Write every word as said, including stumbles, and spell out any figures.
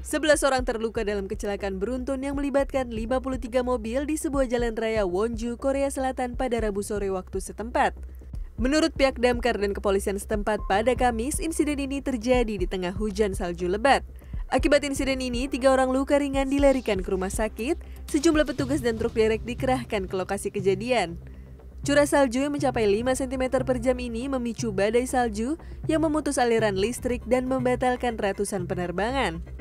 sebelas orang terluka dalam kecelakaan beruntun yang melibatkan lima puluh tiga mobil di sebuah jalan raya Wonju, Korea Selatan pada Rabu sore waktu setempat. Menurut pihak damkar dan kepolisian setempat pada Kamis, insiden ini terjadi di tengah hujan salju lebat. Akibat insiden ini, tiga orang luka ringan dilarikan ke rumah sakit, sejumlah petugas dan truk derek dikerahkan ke lokasi kejadian. Curah salju yang mencapai lima sentimeter per jam ini memicu badai salju yang memutus aliran listrik dan membatalkan ratusan penerbangan.